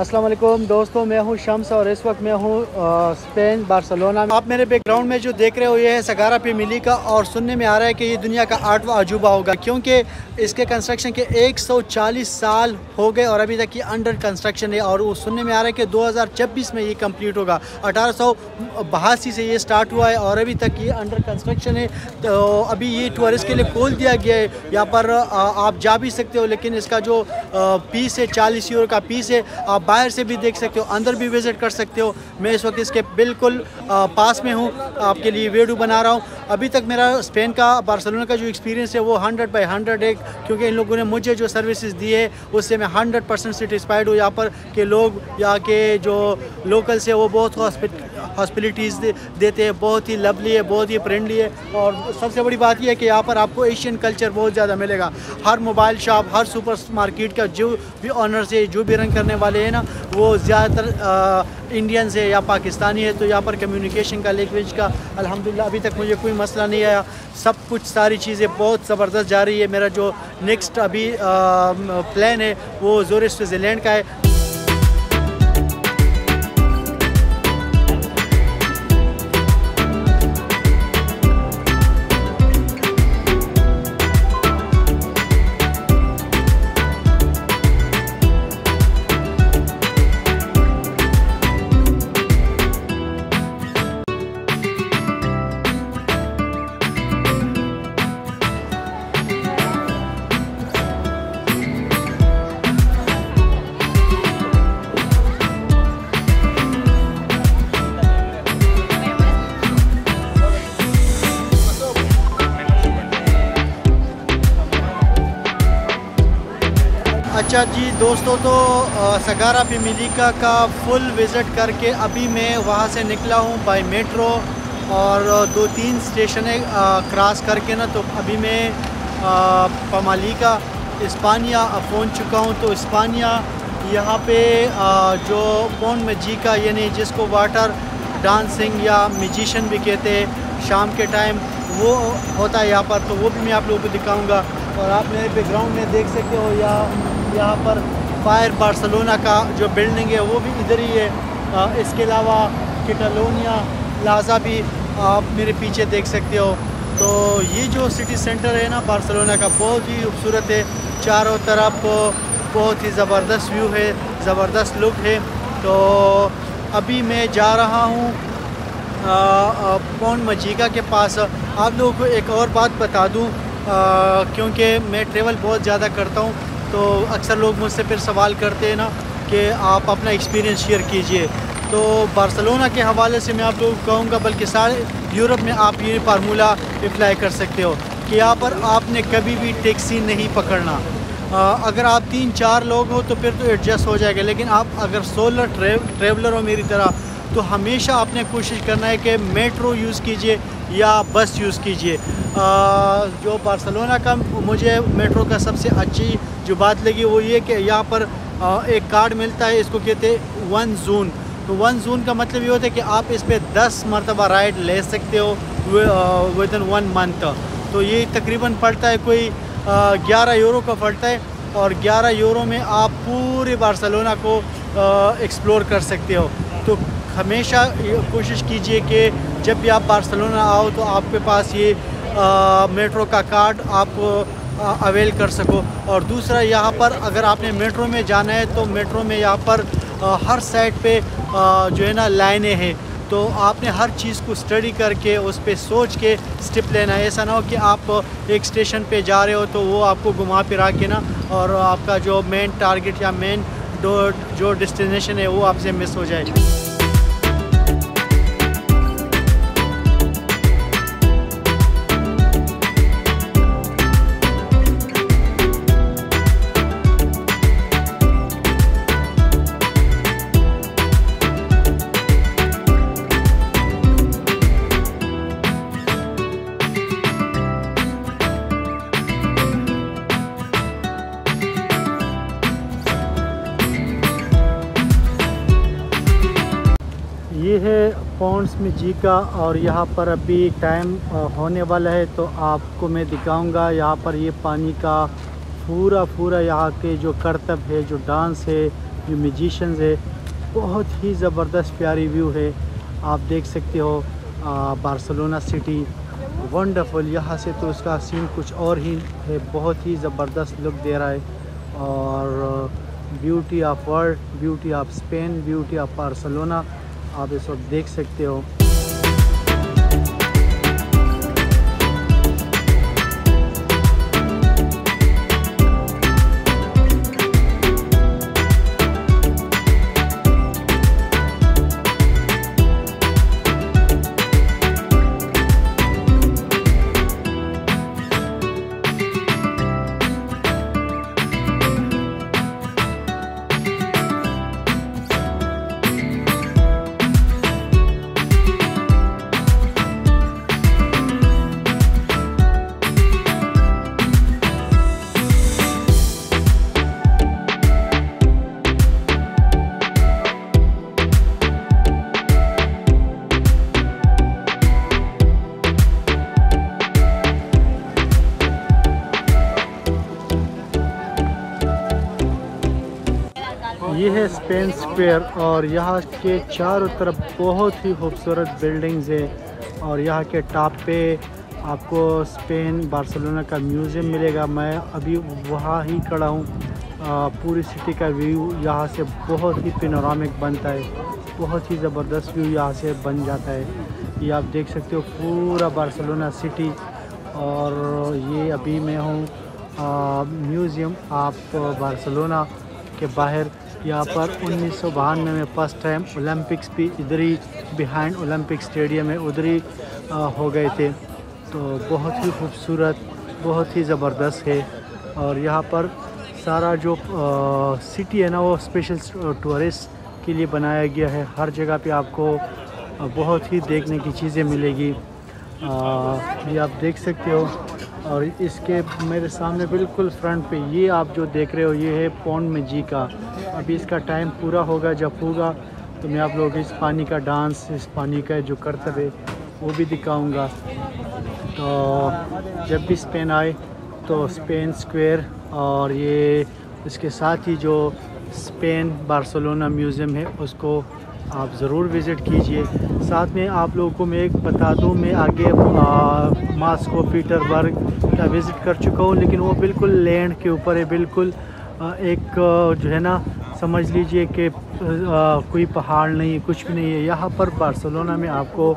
अस्सलाम वालेकुम दोस्तों, मैं हूं शम्स और इस वक्त मैं हूं स्पेन बार्सिलोना में। आप मेरे बैकग्राउंड में जो देख रहे हो ये है सगारा फैमिली का, और सुनने में आ रहा है कि ये दुनिया का 8वां अजूबा होगा क्योंकि इसके कंस्ट्रक्शन के 140 साल हो गए और अभी तक ये अंडर कंस्ट्रक्शन है। और वो सुनने में आ रहा है कि 2026 में ये कम्प्लीट होगा। 1882 से ये स्टार्ट हुआ है और अभी तक ये अंडर कंस्ट्रक्शन है। तो अभी ये टूरिस्ट के लिए खोल दिया गया है, यहाँ पर आप जा भी सकते हो, लेकिन इसका जो पीस है 40 यूरो का पीस है। आप बाहर से भी देख सकते हो, अंदर भी विज़िट कर सकते हो। मैं इस वक्त इसके बिल्कुल पास में हूँ, आपके लिए वीडियो बना रहा हूँ। अभी तक मेरा स्पेन का बार्सिलोना का जो एक्सपीरियंस है वो 100/100 है क्योंकि इन लोगों ने मुझे जो सर्विसेज दी है उससे मैं 100% सेटिस्फाइड हूँ। यहाँ पर के लोग, यहाँ के जो लोकल्स है वो बहुत हॉस्पिटलिटीज़ देते हैं, बहुत ही लवली है, बहुत ही फ्रेंडली है। और सबसे बड़ी बात यह है कि यहाँ पर आपको एशियन कल्चर बहुत ज़्यादा मिलेगा। हर मोबाइल शॉप, हर सुपरमार्केट का जो भी ऑनर्स है, जो भी रन करने वाले हैं ना, वो ज़्यादातर इंडियंस है या पाकिस्तानी है। तो यहाँ पर कम्युनिकेशन का, लैंग्वेज का अल्हम्दुलिल्लाह अभी तक मुझे कोई मसला नहीं आया। सब कुछ, सारी चीज़ें बहुत ज़बरदस्त जा रही है। मेरा जो नेक्स्ट अभी प्लान है वो ज़ूरिख स्विट्ज़रलैंड का है। अच्छा जी दोस्तों, तो सगारा फैमिलिया का फुल विज़िट करके अभी मैं वहाँ से निकला हूँ बाय मेट्रो, और 2-3 स्टेशन क्रॉस करके ना, तो अभी मैं पमालिका इस्पानिया पहुँच चुका हूँ। तो इस्पानिया यहाँ पे जो फोन मजीका, यानी जिसको वाटर डांसिंग या मजिशियन भी कहते हैं, शाम के टाइम वो होता है यहाँ पर। तो वो भी मैं आप लोगों को दिखाऊँगा। और आप मेरे बैकग्राउंड में देख सकते हो यहाँ पर फायर बार्सिलोना का जो बिल्डिंग है वो भी इधर ही है। इसके अलावा कैटालोनिया प्लाजा भी आप मेरे पीछे देख सकते हो। तो ये जो सिटी सेंटर है ना बार्सिलोना का, बहुत ही खूबसूरत है। चारों तरफ बहुत ही ज़बरदस्त व्यू है, ज़बरदस्त लुक है। तो अभी मैं जा रहा हूँ फोन मजीका के पास। आप लोगों को एक और बात बता दूँ, क्योंकि मैं ट्रेवल बहुत ज़्यादा करता हूँ तो अक्सर लोग मुझसे फिर सवाल करते हैं ना कि आप अपना एक्सपीरियंस शेयर कीजिए। तो बार्सिलोना के हवाले से मैं आप लोगों को कहूँगा, बल्कि सारे यूरोप में आप ये फार्मूला अप्लाई कर सकते हो कि यहाँ पर आपने कभी भी टैक्सी नहीं पकड़ना। अगर आप 3-4 लोग हो तो फिर तो एडजस्ट हो जाएगा, लेकिन आप अगर सोलो ट्रेवलर हो मेरी तरह, तो हमेशा आपने कोशिश करना है कि मेट्रो यूज़ कीजिए या बस यूज़ कीजिए। जो बार्सिलोना का मुझे मेट्रो का सबसे अच्छी जो बात लगी वो ये कि यहाँ पर एक कार्ड मिलता है, इसको कहते हैं 1 जून। तो 1 जून का मतलब ये होता है कि आप इस पर 10 मरतबा राइड ले सकते हो विदिन 1 मंथ। तो ये तकरीबन पड़ता है कोई 11 यूरो का पड़ता है, और 11 यूरो में आप पूरे बार्सिलोना को एक्सप्लोर कर सकते हो। तो हमेशा कोशिश कीजिए कि जब भी आप बार्सिलोना आओ तो आपके पास ये मेट्रो का कार्ड आप अवेल कर सको। और दूसरा, यहाँ पर अगर आपने मेट्रो में जाना है तो मेट्रो में यहाँ पर हर साइड पे जो है ना लाइनें हैं, तो आपने हर चीज़ को स्टडी करके उस पर सोच के स्टेप लेना है। ऐसा ना हो कि आप एक स्टेशन पे जा रहे हो तो वो आपको घुमा फिरा के ना, और आपका जो मेन टारगेट या मेन जो डेस्टिनेशन है वो आपसे मिस हो जाए। ये है फोंट्स मजीका, और यहाँ पर अभी टाइम होने वाला है तो आपको मैं दिखाऊंगा। यहाँ पर ये पानी का पूरा यहाँ के जो करतब है, जो डांस है, ये म्यूजिशंस है, बहुत ही ज़बरदस्त प्यारी व्यू है। आप देख सकते हो बार्सिलोना सिटी वंडरफुल। यहाँ से तो उसका सीन कुछ और ही है, बहुत ही ज़बरदस्त लुक दे रहा है। और beauty of world, beauty of Spain, beauty of Barcelona आप इस वक्त देख सकते हो। ये है स्पेन स्क्वायर और यहाँ के चारों तरफ बहुत ही खूबसूरत बिल्डिंग्स है। और यहाँ के टॉप पे आपको स्पेन बार्सिलोना का म्यूज़ियम मिलेगा। मैं अभी वहाँ ही खड़ा हूँ। पूरी सिटी का व्यू यहाँ से बहुत ही पैनोरामिक बनता है, बहुत ही ज़बरदस्त व्यू यहाँ से बन जाता है। ये आप देख सकते हो पूरा बार्सिलोना सिटी। और ये अभी मैं हूँ म्यूज़ियम आप बार्सिलोना के बाहर। यहाँ पर 1992 में फर्स्ट टाइम ओलंपिक्स भी इधर ही बिहाइंड ओलंपिक स्टेडियम में उधर ही हो गए थे। तो बहुत ही खूबसूरत, बहुत ही ज़बरदस्त है। और यहाँ पर सारा जो सिटी है ना वो स्पेशल टूरिस्ट के लिए बनाया गया है। हर जगह पे आपको बहुत ही देखने की चीज़ें मिलेगी, ये आप देख सकते हो। और इसके मेरे सामने बिल्कुल फ्रंट पे ये आप जो देख रहे हो ये है फोंट मैजिका। अभी इसका टाइम पूरा होगा, जब होगा तो मैं आप लोग इस पानी का डांस, इस पानी का जो करतब है वो भी दिखाऊंगा। तो जब भी स्पेन आए तो स्पेन स्क्वायर और ये इसके साथ ही जो स्पेन बार्सिलोना म्यूज़ियम है उसको आप ज़रूर विज़िट कीजिए। साथ में आप लोगों को मैं एक बता दूं, मैं आगे मॉस्को, पीटरबर्ग का विज़िट कर चुका हूं, लेकिन वो बिल्कुल लैंड के ऊपर है, बिल्कुल एक जो है ना समझ लीजिए कि कोई पहाड़ नहीं, कुछ भी नहीं है। यहाँ पर बार्सिलोना में आपको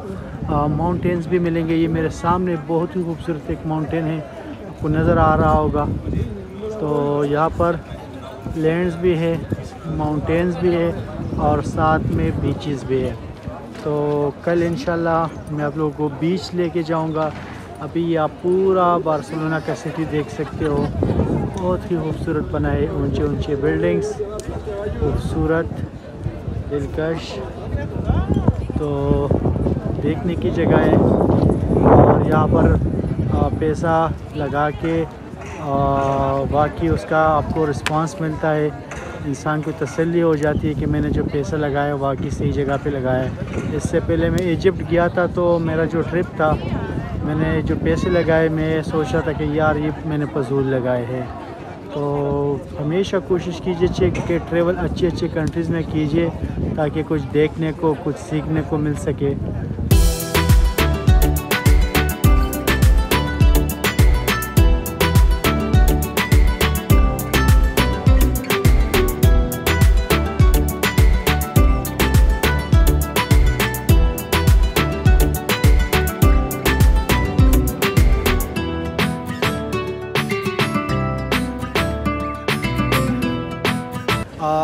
माउंटेन्स भी मिलेंगे। ये मेरे सामने बहुत ही खूबसूरत एक माउंटेन है, आपको नज़र आ रहा होगा। तो यहाँ पर लैंड्स भी है, माउंटेन्स भी है और साथ में बीचेस भी है। तो कल इंशाल्लाह मैं आप लोगों को बीच लेके जाऊंगा। अभी आप पूरा बार्सिलोना का सिटी देख सकते हो, बहुत ही खूबसूरत बनाए, ऊंचे ऊंचे बिल्डिंग्स, खूबसूरत दिलकश, तो देखने की जगह है। और यहाँ पर पैसा लगा के वाकई उसका आपको रिस्पांस मिलता है। इंसान को तसल्ली हो जाती है कि मैंने जो पैसा लगाया वाकई सही जगह पे लगाया। इससे पहले मैं इजिप्ट गया था तो मेरा जो ट्रिप था मैंने जो पैसे लगाए मैं सोचा था कि यार ये मैंने फजूल लगाए हैं। तो हमेशा कोशिश कीजिए कि ट्रैवल अच्छी अच्छी कंट्रीज़ में कीजिए ताकि कुछ देखने को, कुछ सीखने को मिल सके।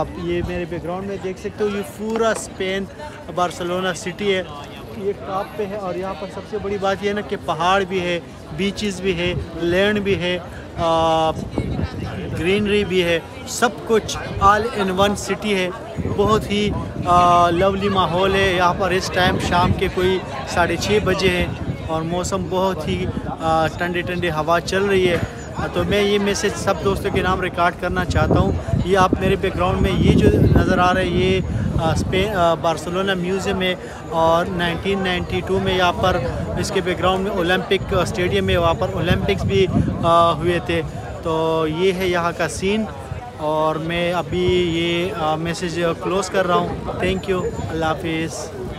आप ये मेरे बैकग्राउंड में देख सकते हो ये पूरा स्पेन बार्सिलोना सिटी है, ये टॉप पे है। और यहाँ पर सबसे बड़ी बात ये है ना कि पहाड़ भी है, बीचेस भी है, लैंड भी है, ग्रीनरी भी है, सब कुछ ऑल इन वन सिटी है। बहुत ही लवली माहौल है यहाँ पर। इस टाइम शाम के कोई 6:30 बजे है और मौसम बहुत ही ठंडी ठंडी हवा चल रही है। तो मैं ये मैसेज सब दोस्तों के नाम रिकॉर्ड करना चाहता हूँ। ये आप मेरे बैकग्राउंड में ये जो नज़र आ रहा है ये स्पेन बार्सिलोना म्यूज़ियम है। और 1992 में यहाँ पर इसके बैकग्राउंड में ओलंपिक स्टेडियम है, वहाँ पर ओलंपिक्स भी हुए थे। तो ये है यहाँ का सीन। और मैं अभी ये मैसेज क्लोज़ कर रहा हूँ। थैंक यू, अल्लाह हाफिज़।